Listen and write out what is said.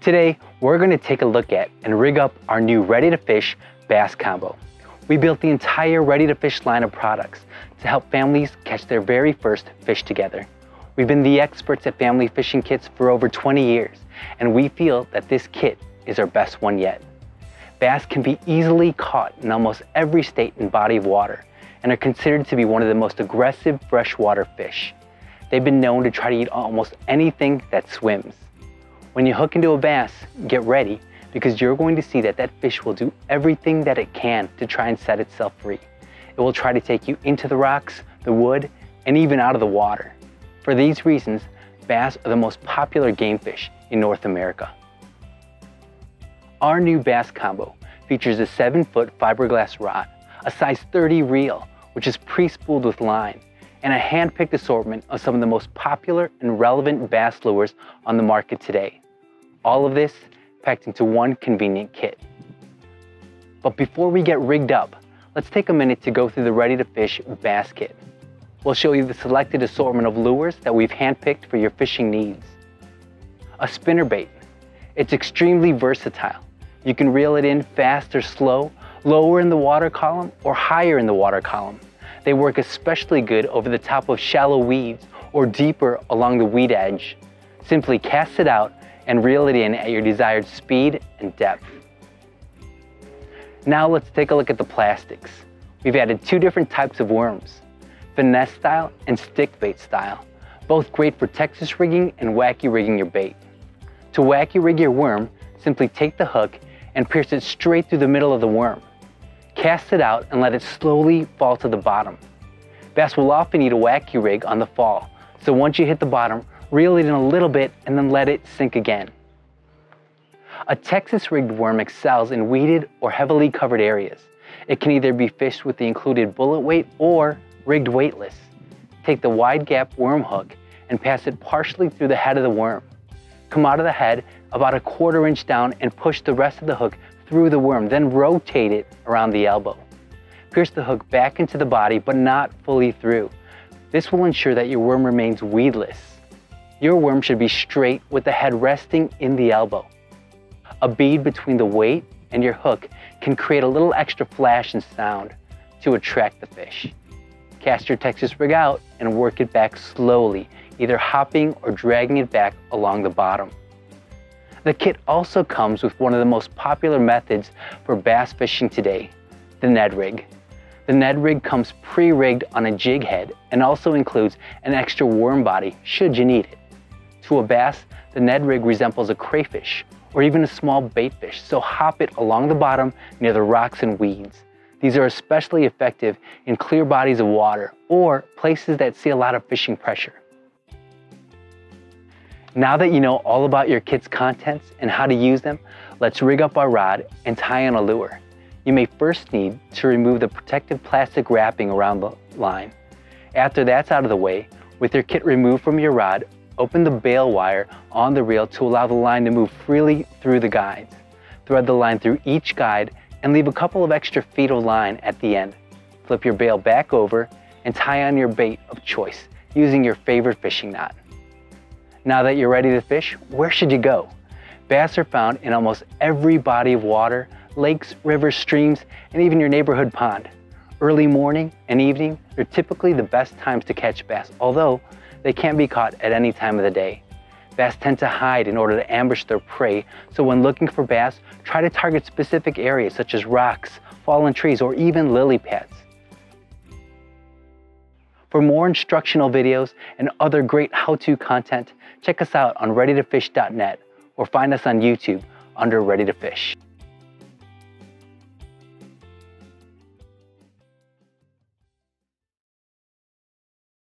Today, we're gonna take a look at and rig up our new Ready2Fish bass combo. We built the entire Ready2Fish line of products to help families catch their very first fish together. We've been the experts at family fishing kits for over 20 years, and we feel that this kit is our best one yet. Bass can be easily caught in almost every state and body of water, and are considered to be one of the most aggressive freshwater fish. They've been known to try to eat almost anything that swims. When you hook into a bass, get ready, because you're going to see that that fish will do everything that it can to try and set itself free. It will try to take you into the rocks, the wood, and even out of the water. For these reasons, bass are the most popular game fish in North America. Our new bass combo features a 7-foot fiberglass rod, a size 30 reel, which is pre-spooled with line, and a hand-picked assortment of some of the most popular and relevant bass lures on the market today. All of this packed into one convenient kit. But before we get rigged up, let's take a minute to go through the Ready2Fish bass kit. We'll show you the selected assortment of lures that we've handpicked for your fishing needs. A spinnerbait. It's extremely versatile. You can reel it in fast or slow, lower in the water column or higher in the water column. They work especially good over the top of shallow weeds or deeper along the weed edge. Simply cast it out and reel it in at your desired speed and depth. Now let's take a look at the plastics. We've added two different types of worms, finesse style and stick bait style, both great for Texas rigging and wacky rigging your bait. To wacky rig your worm, simply take the hook and pierce it straight through the middle of the worm. Cast it out and let it slowly fall to the bottom. Bass will often eat a wacky rig on the fall, so once you hit the bottom, reel it in a little bit and then let it sink again. A Texas rigged worm excels in weeded or heavily covered areas. It can either be fished with the included bullet weight or rigged weightless. Take the wide gap worm hook and pass it partially through the head of the worm. Come out of the head about a 1/4 inch down and push the rest of the hook through the worm, then rotate it around the elbow. Pierce the hook back into the body, but not fully through. This will ensure that your worm remains weedless. Your worm should be straight with the head resting in the elbow. A bead between the weight and your hook can create a little extra flash and sound to attract the fish. Cast your Texas rig out and work it back slowly, either hopping or dragging it back along the bottom. The kit also comes with one of the most popular methods for bass fishing today, the Ned Rig. The Ned Rig comes pre-rigged on a jig head and also includes an extra worm body should you need it. To a bass, the Ned Rig resembles a crayfish or even a small bait fish, so hop it along the bottom near the rocks and weeds. These are especially effective in clear bodies of water or places that see a lot of fishing pressure. Now that you know all about your kit's contents and how to use them, let's rig up our rod and tie on a lure. You may first need to remove the protective plastic wrapping around the line. After that's out of the way, with your kit removed from your rod, open the bail wire on the reel to allow the line to move freely through the guides. Thread the line through each guide and leave a couple of extra feet of line at the end. Flip your bail back over and tie on your bait of choice using your favorite fishing knot. Now that you're ready to fish, where should you go? Bass are found in almost every body of water, lakes, rivers, streams, and even your neighborhood pond. Early morning and evening are typically the best times to catch bass, although they can be caught at any time of the day. Bass tend to hide in order to ambush their prey, so when looking for bass, try to target specific areas such as rocks, fallen trees, or even lily pads. For more instructional videos and other great how-to content, check us out on readytofish.net or find us on YouTube under Ready2Fish.